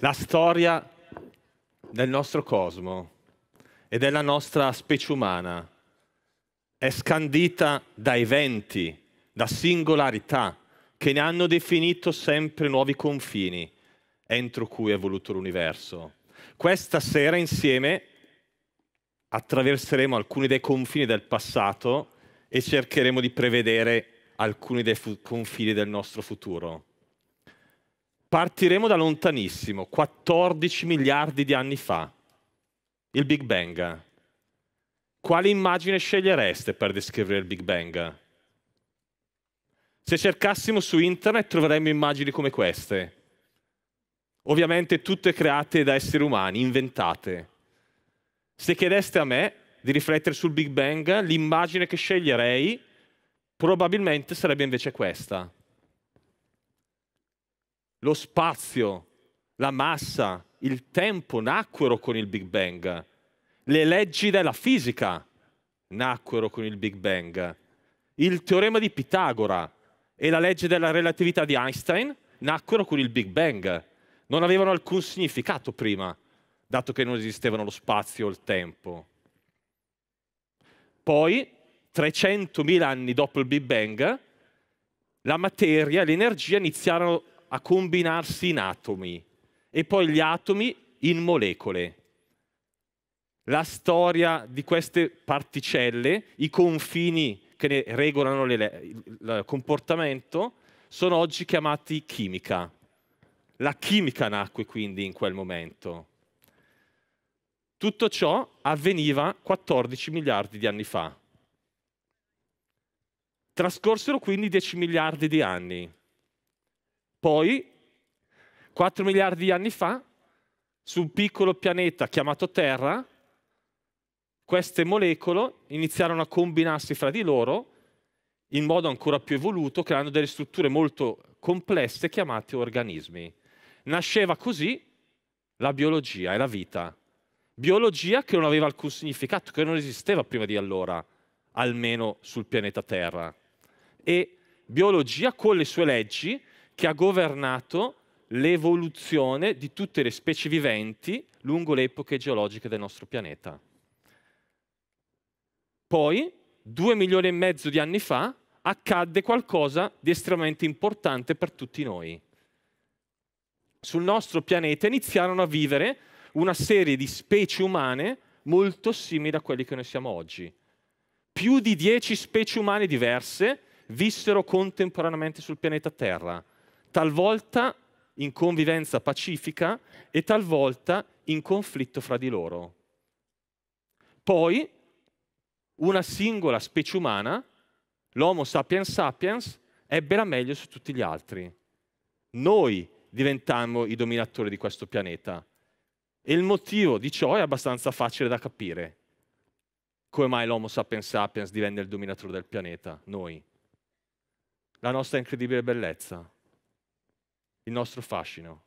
la storia del nostro cosmo e della nostra specie umana è scandita da eventi, da singolarità, che ne hanno definito sempre nuovi confini entro cui è evoluto l'universo. Questa sera insieme attraverseremo alcuni dei confini del passato e cercheremo di prevedere alcuni dei confini del nostro futuro. Partiremo da lontanissimo, 14 miliardi di anni fa, il Big Bang. Quale immagine scegliereste per descrivere il Big Bang? Se cercassimo su internet troveremmo immagini come queste. Ovviamente tutte create da esseri umani, inventate. Se chiedeste a me di riflettere sul Big Bang, l'immagine che sceglierei probabilmente sarebbe invece questa. Lo spazio, la massa, il tempo nacquero con il Big Bang. Le leggi della fisica nacquero con il Big Bang. Il teorema di Pitagora e la legge della relatività di Einstein nacquero con il Big Bang. Non avevano alcun significato prima, dato che non esistevano lo spazio o il tempo. Poi, 300.000 anni dopo il Big Bang, la materia e l'energia iniziarono a combinarsi in atomi e poi gli atomi in molecole. La storia di queste particelle, i confini che ne regolano il comportamento, sono oggi chiamati chimica. La chimica nacque quindi in quel momento. Tutto ciò avveniva 14 miliardi di anni fa. Trascorsero quindi 10 miliardi di anni. Poi, 4 miliardi di anni fa, su un piccolo pianeta chiamato Terra, queste molecole iniziarono a combinarsi fra di loro in modo ancora più evoluto, creando delle strutture molto complesse chiamate organismi. Nasceva così la biologia e la vita. Biologia che non aveva alcun significato, che non esisteva prima di allora, almeno sul pianeta Terra. E biologia con le sue leggi che ha governato l'evoluzione di tutte le specie viventi lungo le epoche geologiche del nostro pianeta. Poi, 2,5 milioni di anni fa, accadde qualcosa di estremamente importante per tutti noi. Sul nostro pianeta iniziarono a vivere una serie di specie umane molto simili a quelli che noi siamo oggi. Più di 10 specie umane diverse vissero contemporaneamente sul pianeta Terra, talvolta in convivenza pacifica e talvolta in conflitto fra di loro. Poi, una singola specie umana, l'Homo sapiens sapiens, ebbe la meglio su tutti gli altri. Noi diventammo i dominatori di questo pianeta. E il motivo di ciò è abbastanza facile da capire. Come mai l'Homo sapiens sapiens divenne il dominatore del pianeta? Noi. La nostra incredibile bellezza. Il nostro fascino.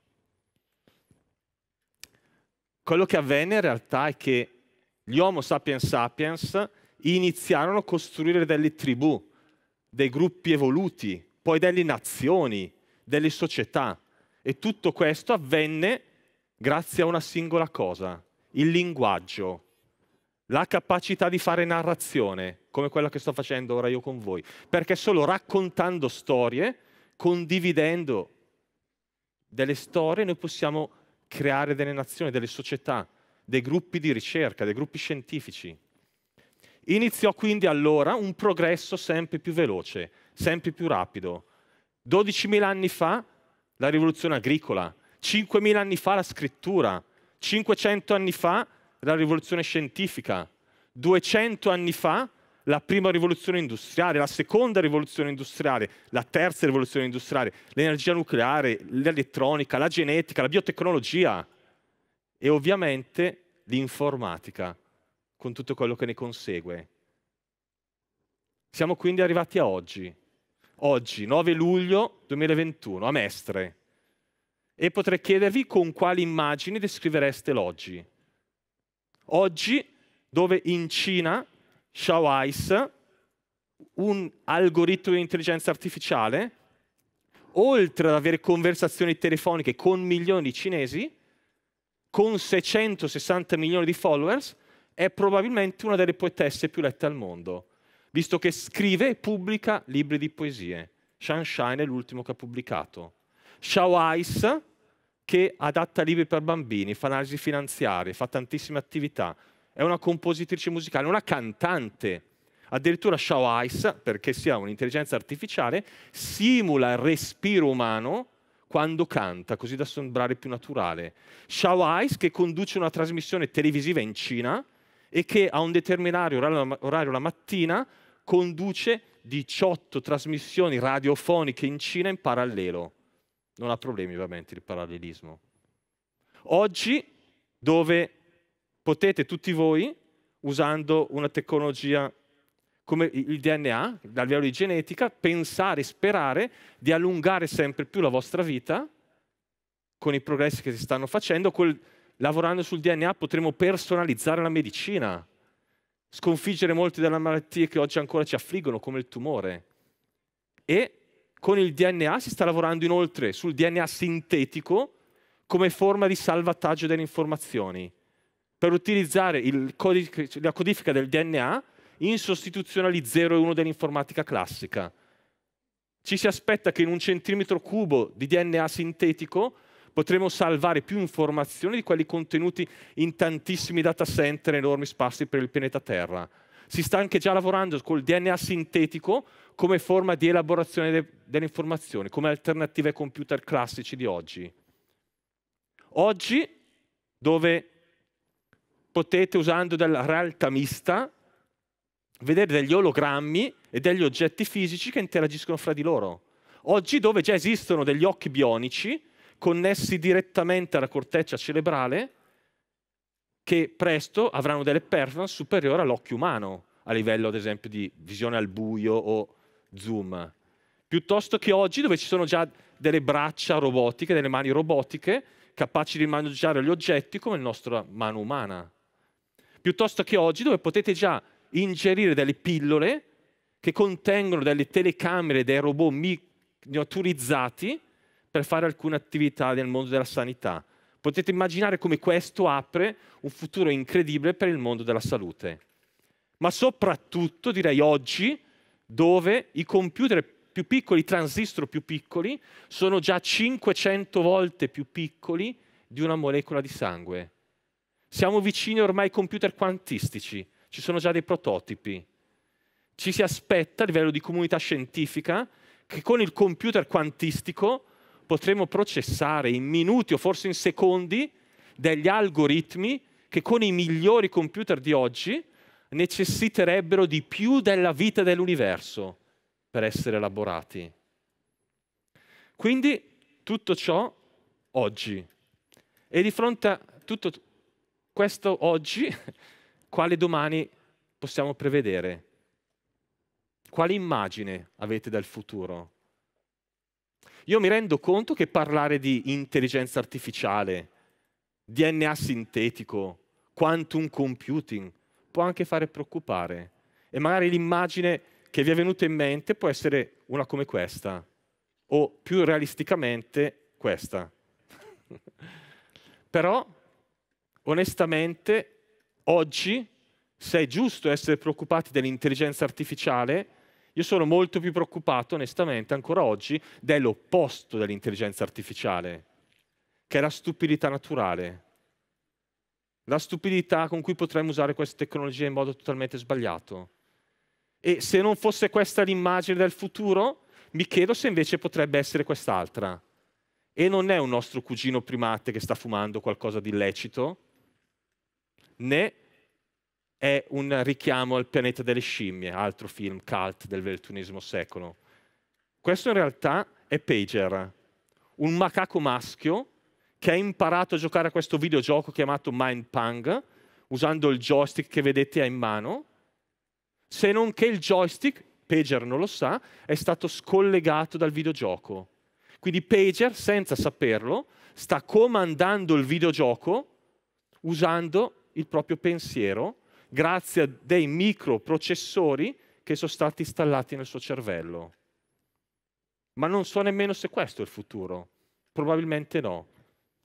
Quello che avvenne in realtà è che gli Homo sapiens sapiens iniziarono a costruire delle tribù, dei gruppi evoluti, poi delle nazioni, delle società. E tutto questo avvenne grazie a una singola cosa, il linguaggio, la capacità di fare narrazione, come quella che sto facendo ora io con voi. Perché solo raccontando storie, condividendo delle storie, noi possiamo creare delle nazioni, delle società, dei gruppi di ricerca, dei gruppi scientifici. Iniziò quindi allora un progresso sempre più veloce, sempre più rapido. 12.000 anni fa la rivoluzione agricola, 5.000 anni fa la scrittura, 500 anni fa la rivoluzione scientifica, 200 anni fa la prima rivoluzione industriale, la seconda rivoluzione industriale, la terza rivoluzione industriale, l'energia nucleare, l'elettronica, la genetica, la biotecnologia e ovviamente l'informatica, con tutto quello che ne consegue. Siamo quindi arrivati a oggi. Oggi, 9 luglio 2021, a Mestre. E potrei chiedervi con quali immagini descrivereste l'oggi. Oggi, dove in Cina, Xiao Ice, un algoritmo di intelligenza artificiale, oltre ad avere conversazioni telefoniche con milioni di cinesi, con 660 milioni di followers, è probabilmente una delle poetesse più lette al mondo, visto che scrive e pubblica libri di poesie. Sunshine è l'ultimo che ha pubblicato. Xiao Ice, che adatta libri per bambini, fa analisi finanziarie, fa tantissime attività, è una compositrice musicale, una cantante. Addirittura Xiao Ice, perché sia un'intelligenza artificiale, simula il respiro umano quando canta, così da sembrare più naturale. Xiao Ice, che conduce una trasmissione televisiva in Cina e che a un determinato orario la mattina conduce 18 trasmissioni radiofoniche in Cina in parallelo. Non ha problemi ovviamente il parallelismo. Oggi, dove potete tutti voi, usando una tecnologia come il DNA, dal livello di genetica, pensare e sperare di allungare sempre più la vostra vita con i progressi che si stanno facendo. Lavorando sul DNA potremo personalizzare la medicina, sconfiggere molte delle malattie che oggi ancora ci affliggono, come il tumore. E con il DNA si sta lavorando inoltre sul DNA sintetico come forma di salvataggio delle informazioni, per utilizzare la codifica del DNA in sostituzione agli 0 e 1 dell'informatica classica. Ci si aspetta che in un centimetro cubo di DNA sintetico potremo salvare più informazioni di quelli contenuti in tantissimi data center, enormi spazi per il pianeta Terra. Si sta anche già lavorando col DNA sintetico come forma di elaborazione delle informazioni, come alternativa ai computer classici di oggi. Oggi, dove potete, usando della realtà mista, vedere degli ologrammi e degli oggetti fisici che interagiscono fra di loro. Oggi, dove già esistono degli occhi bionici connessi direttamente alla corteccia cerebrale, che presto avranno delle performance superiori all'occhio umano, a livello ad esempio di visione al buio o zoom. Piuttosto che oggi, dove ci sono già delle braccia robotiche, delle mani robotiche, capaci di maneggiare gli oggetti come la nostra mano umana. Piuttosto che oggi, dove potete già ingerire delle pillole che contengono delle telecamere, dei robot miniaturizzati per fare alcune attività nel mondo della sanità. Potete immaginare come questo apre un futuro incredibile per il mondo della salute. Ma soprattutto, direi oggi, dove i computer più piccoli, i transistor più piccoli, sono già 500 volte più piccoli di una molecola di sangue. Siamo vicini ormai ai computer quantistici. Ci sono già dei prototipi. Ci si aspetta, a livello di comunità scientifica, che con il computer quantistico potremo processare in minuti o forse in secondi degli algoritmi che con i migliori computer di oggi necessiterebbero di più della vita dell'universo per essere elaborati. Quindi tutto ciò oggi. E di fronte a tutto questo oggi, quale domani possiamo prevedere? Quale immagine avete del futuro? Io mi rendo conto che parlare di intelligenza artificiale, DNA sintetico, quantum computing, può anche fare preoccupare. E magari l'immagine che vi è venuta in mente può essere una come questa, o più realisticamente questa. Però, onestamente, oggi, se è giusto essere preoccupati dell'intelligenza artificiale, io sono molto più preoccupato, onestamente, ancora oggi, dell'opposto dell'intelligenza artificiale, che è la stupidità naturale. La stupidità con cui potremmo usare queste tecnologie in modo totalmente sbagliato. E se non fosse questa l'immagine del futuro, mi chiedo se invece potrebbe essere quest'altra. E non è un nostro cugino primate che sta fumando qualcosa di illecito, né è un richiamo al pianeta delle scimmie, altro film cult del ventunesimo secolo. Questo in realtà è Pager, un macaco maschio che ha imparato a giocare a questo videogioco chiamato Mind Pang, usando il joystick che vedete in mano, se non che il joystick, Pager non lo sa, è stato scollegato dal videogioco. Quindi Pager, senza saperlo, sta comandando il videogioco usando il proprio pensiero, grazie a dei microprocessori che sono stati installati nel suo cervello. Ma non so nemmeno se questo è il futuro. Probabilmente no.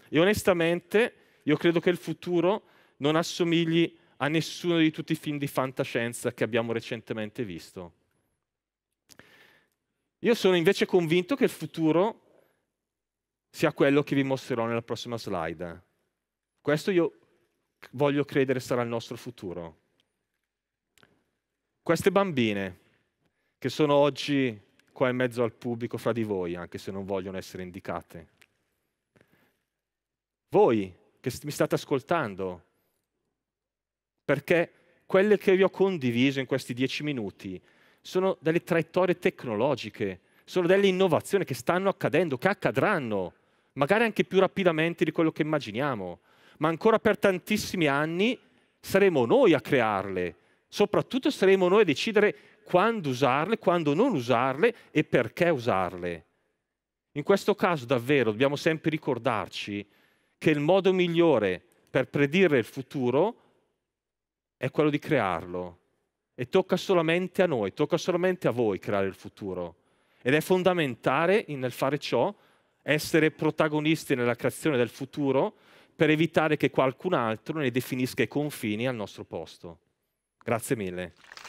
E onestamente Io credo che il futuro non assomigli a nessuno di tutti i film di fantascienza che abbiamo recentemente visto. Io sono invece convinto che il futuro sia quello che vi mostrerò nella prossima slide. Questo io voglio credere sarà il nostro futuro. Queste bambine che sono oggi qua in mezzo al pubblico fra di voi, anche se non vogliono essere indicate. Voi che mi state ascoltando, perché quelle che vi ho condiviso in questi 10 minuti sono delle traiettorie tecnologiche, sono delle innovazioni che stanno accadendo, che accadranno, magari anche più rapidamente di quello che immaginiamo, ma ancora per tantissimi anni saremo noi a crearle, soprattutto saremo noi a decidere quando usarle, quando non usarle e perché usarle. In questo caso davvero dobbiamo sempre ricordarci che il modo migliore per predire il futuro è quello di crearlo. E tocca solamente a noi, tocca solamente a voi creare il futuro. Ed è fondamentale nel fare ciò essere protagonisti nella creazione del futuro per evitare che qualcun altro ne definisca i confini al nostro posto. Grazie mille.